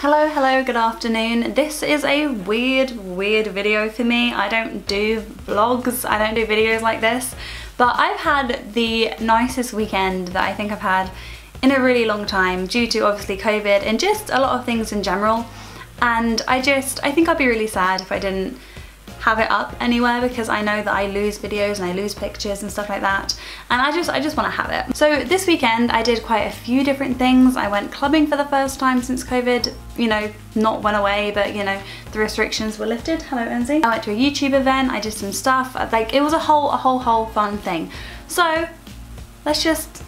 Hello, hello, good afternoon. This is a weird video for me. I don't do vlogs, I don't do videos like this, but I've had the nicest weekend that I think I've had in a really long time due to obviously COVID and just a lot of things in general. And I think I'd be really sad if I didn't have it up anywhere, because I know that I lose videos and I lose pictures and stuff like that, and I just want to have it. So this weekend I did quite a few different things. I went clubbing for the first time since COVID, you know, not went away, but you know, the restrictions were lifted. Hello Enzy. I went to a YouTube event, I did some stuff, like it was a whole fun thing. So let's just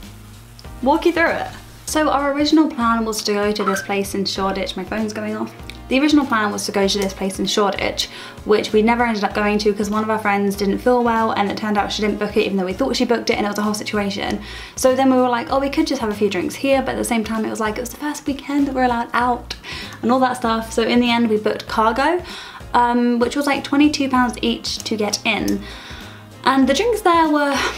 walk you through it. So our original plan was to go to this place in Shoreditch. My phone's going off. The original plan was to go to this place in Shoreditch, which we never ended up going to because one of our friends didn't feel well, and it turned out she didn't book it even though we thought she booked it, and it was a whole situation. So then we were like, oh, we could just have a few drinks here, but at the same time it was like, it was the first weekend that we're allowed out and all that stuff. So in the end we booked Cargo, which was like £22 each to get in. And the drinks there were, I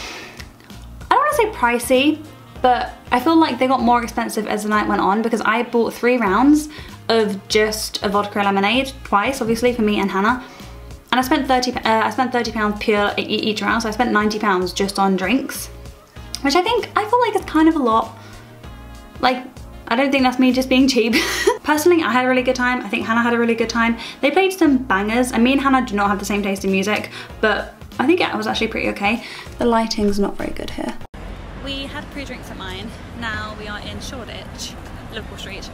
don't want to say pricey, but I feel like they got more expensive as the night went on, because I bought 3 rounds of just a vodka and lemonade, twice obviously for me and Hannah, and I spent £30 pure each round, so I spent £90 just on drinks, which I feel like is kind of a lot. Like, I don't think that's me just being cheap. Personally, I had a really good time. I think Hannah had a really good time. They played some bangers, and me and Hannah do not have the same taste in music, but I think it was actually pretty okay. The lighting's not very good here. We had pre-drinks at mine. Now we are in Shoreditch, Liverpool Street,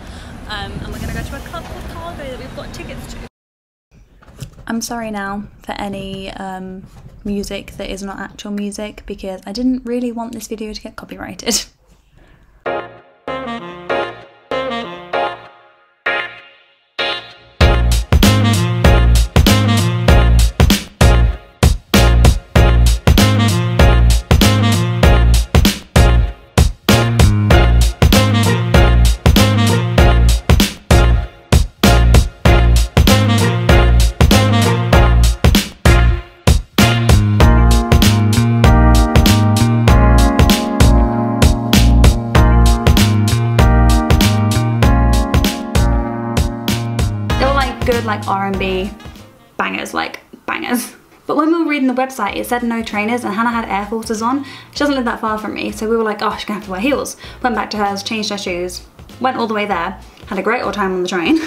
and we're gonna go to a club called Cargo that we've got tickets to. I'm sorry now for any music that is not actual music, because I didn't really want this video to get copyrighted. Like R&B bangers, like bangers. But when we were reading the website, it said no trainers, and Hannah had Air Forces on. She doesn't live that far from me, so we were like, oh, she's gonna have to wear heels. Went back to hers, changed her shoes, went all the way there, had a great old time on the train.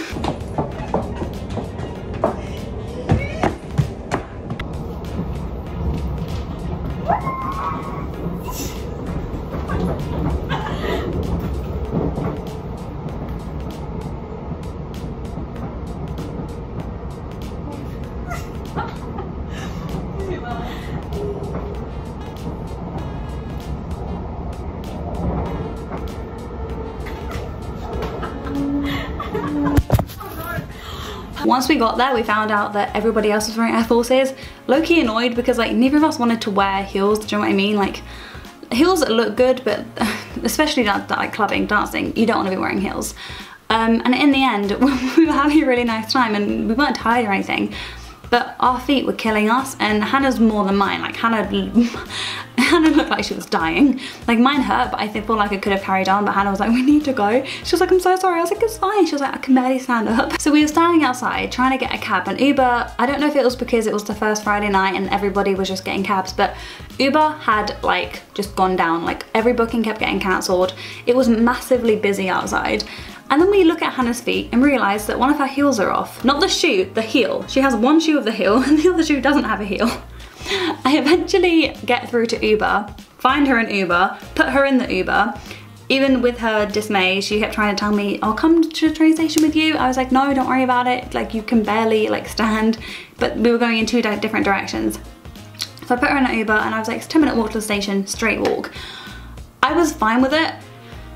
Once we got there, we found out that everybody else was wearing Air Forces. Low-key annoyed, because like neither of us wanted to wear heels, do you know what I mean? Like, heels look good, but especially like clubbing, dancing, you don't want to be wearing heels. And in the end, we were having a really nice time and we weren't tired or anything, but our feet were killing us, and Hannah's more than mine. Like Hannah looked like she was dying. Like mine hurt, but I feel like I could have carried on, but Hannah was like, we need to go. She was like, I'm so sorry. I was like, it's fine. She was like, I can barely stand up. So we were standing outside trying to get a cab, and Uber, I don't know if it was because it was the first Friday night and everybody was just getting cabs, but Uber had like just gone down. Like every booking kept getting cancelled. It was massively busy outside. And then we look at Hannah's feet and realize that one of her heels are off. Not the shoe, the heel. She has one shoe of the heel and the other shoe doesn't have a heel. I eventually get through to Uber, find her an Uber, put her in the Uber. Even with her dismay, she kept trying to tell me, I'll come to the train station with you. I was like, no, don't worry about it. Like you can barely like stand. But we were going in 2 different directions. So I put her in an Uber and I was like, it's a 10-minute walk to the station, straight walk. I was fine with it.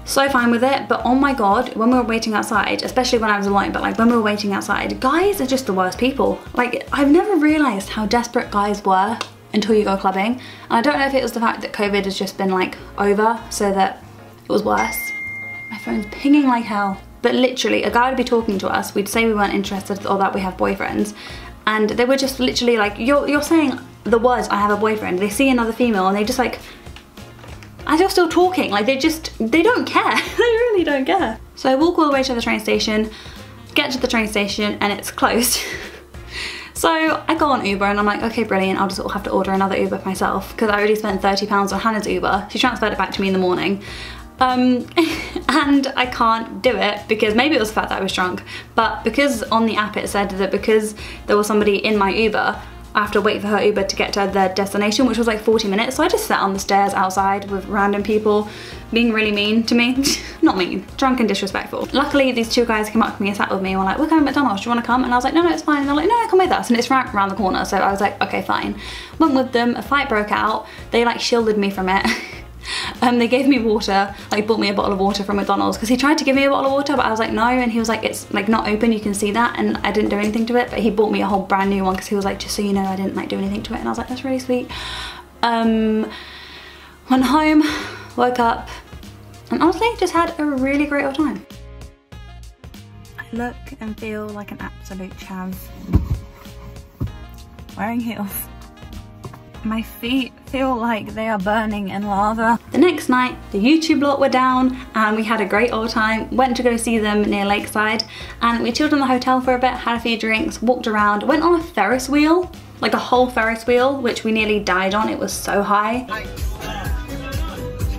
So fine with it, but oh my god, when we were waiting outside, especially when I was alone, but like when we were waiting outside, guys are just the worst people. Like I've never realized how desperate guys were until you go clubbing. And I don't know if it was the fact that COVID has just been like over, so that it was worse. My phone's pinging like hell. But literally, a guy would be talking to us, we'd say we weren't interested or that we have boyfriends, and they were just literally like, you're saying the words, I have a boyfriend. They see another female and they just like, as you're still talking, like they don't care. They really don't care. So I walk all the way to the train station, get to the train station and it's closed. So I go on Uber and I'm like, okay, brilliant, I'll just have to order another Uber for myself because I already spent £30 on Hannah's Uber. She transferred it back to me in the morning. And I can't do it because maybe it was the fact that I was drunk, but because on the app it said that because there was somebody in my Uber, I have to wait for her Uber to get to their destination, which was like 40 minutes. So I just sat on the stairs outside with random people being really mean to me. Not mean, drunk and disrespectful. Luckily, these two guys came up to me and sat with me and were like, we're going to McDonald's, do you want to come? And I was like, no, no, it's fine. And they're like, no, no, come with us. And it's right around the corner. So I was like, okay, fine. Went with them, a fight broke out. They like shielded me from it. They gave me water, like bought me a bottle of water from McDonald's because he tried to give me a bottle of water, but I was like, no, and he was like, it's like not open, you can see that, and I didn't do anything to it, but he bought me a whole brand new one because he was like, just so you know, I didn't like do anything to it, and I was like, that's really sweet. Went home, woke up, and honestly just had a really great old time. I look and feel like an absolute chav. Wearing heels. My feet feel like they are burning in lava. The next night, the YouTube lot were down and we had a great old time. Went to go see them near Lakeside and we chilled in the hotel for a bit, had a few drinks, walked around, went on a Ferris wheel, like a whole Ferris wheel, which we nearly died on, it was so high.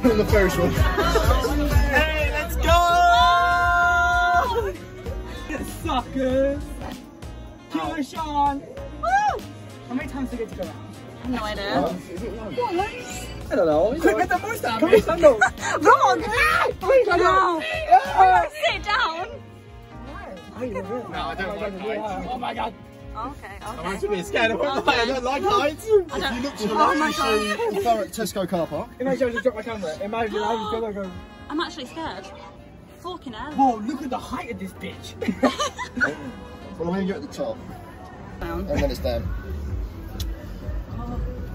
On the Ferris wheel. Hey, let's go! Get suckers! Killer Sean! Woo! How many times do you get to go out? No idea. I don't know. Quick, get the first time. Come on, sandals. Wrong! Please, no. I sit down. No, I don't like heights. Oh my god. Okay, okay. I'm actually scared of heights. I don't like heights. If you look to the right, far at Tesco car park. Imagine I just dropped my camera. Imagine I just go like. I'm actually scared. Fucking hell. Whoa, look at the height of this bitch. Well, I'm gonna get at the top. And then it's down.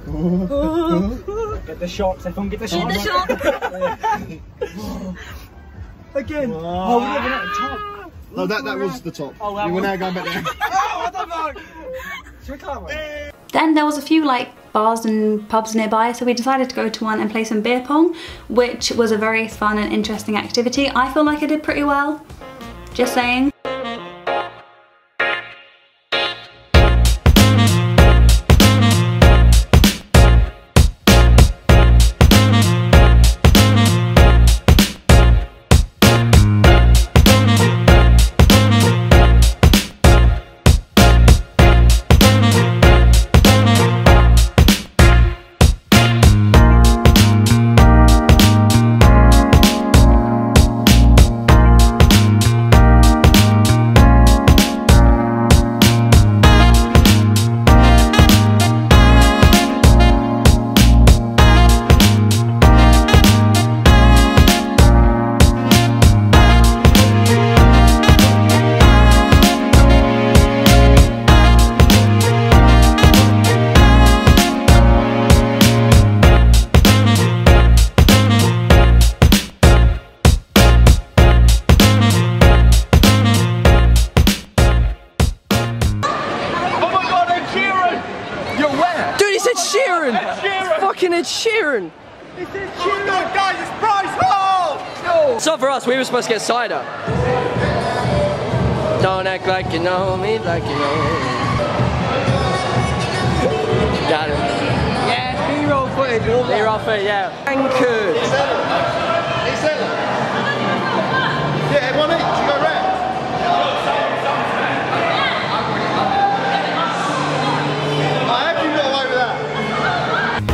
Get the shots, everyone get the shots. Get the shot. Again. Oh, we're living at the top. No, that was the top. Oh, we were now going back there. Oh, what the fuck? Should we climb one? Then there was a few like bars and pubs nearby, so we decided to go to one and play some beer pong, which was a very fun and interesting activity. I feel like I did pretty well. Just saying. Sheeran! It's in Sheeran! No, guys, it's Bryce Hall! No. So for us, we were supposed to get cider. Don't act like you know me, like you know me. Got it. Yeah, B-roll footage. B-roll footage, yeah. Anchored. It's Ellen. It's Ellen. Yeah, everyone eat. You go round.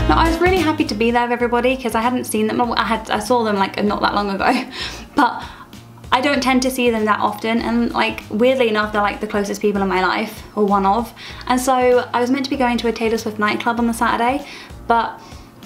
I was really happy to be there with everybody because I hadn't seen them. I saw them like not that long ago, but I don't tend to see them that often, and like weirdly enough they're like the closest people in my life, or one of. And so I was meant to be going to a Taylor Swift nightclub on the Saturday, but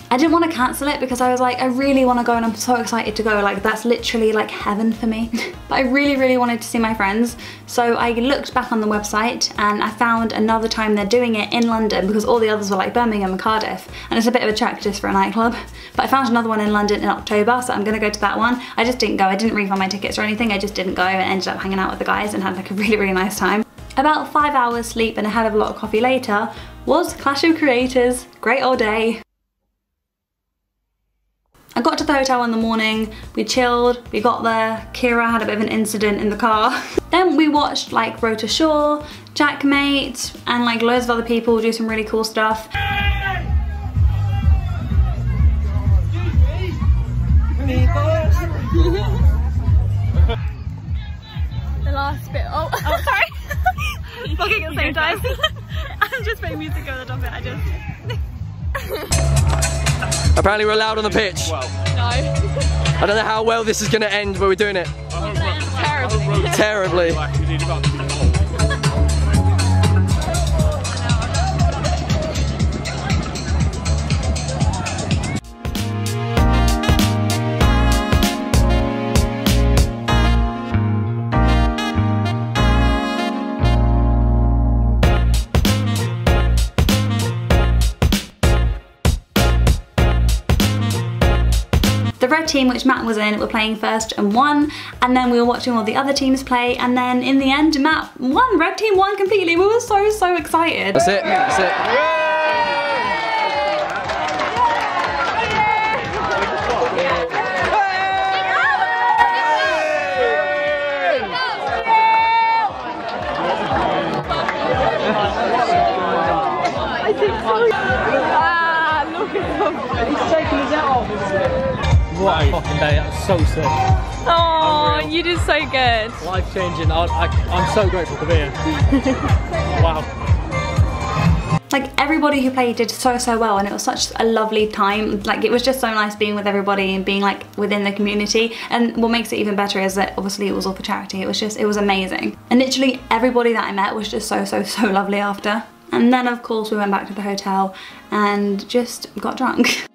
I didn't want to cancel it because I was like, I really want to go and I'm so excited to go, like that's literally like heaven for me. But I really, really wanted to see my friends. So I looked back on the website and I found another time they're doing it in London because all the others were like Birmingham and Cardiff. And it's a bit of a check just for a nightclub. But I found another one in London in October, so I'm gonna go to that one. I just didn't go, I didn't refund my tickets or anything, I just didn't go and ended up hanging out with the guys and had like a really, really nice time. About 5 hours sleep and a hell of a lot of coffee later was Clash of Creators, great old day. I got to the hotel in the morning, we chilled, we got there, Kira had a bit of an incident in the car. Then we watched like Rotorua Shore, Jack Mate, and like loads of other people do some really cool stuff. The last bit, oh sorry. Fucking at the same time. I'm just playing music over the top of it, I just. Apparently we're allowed on the pitch. Well. No. I don't know how well this is going to end, but we're doing it. Terribly. Red team, which Matt was in, were playing first and won, and then we were watching all the other teams play, and then in the end Matt won, red team won completely. We were so excited. That's it, that's it. He's taking his hat off. What a fucking day, that was so sick. Oh, you did so good. Life changing, I'm so grateful to be here. Wow. Like everybody who played did so well, and it was such a lovely time. Like it was just so nice being with everybody and being like within the community. And what makes it even better is that obviously it was all for charity. It was just, it was amazing. And literally everybody that I met was just so lovely after. And then of course we went back to the hotel and just got drunk.